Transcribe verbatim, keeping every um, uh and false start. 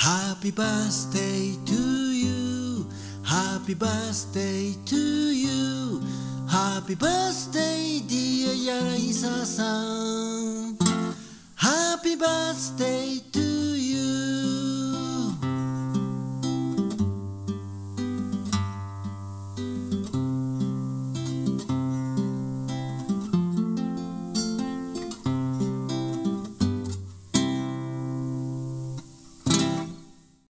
Happy birthday to you, happy birthday to you, happy birthday dear Yarisa San, happy birthday to you.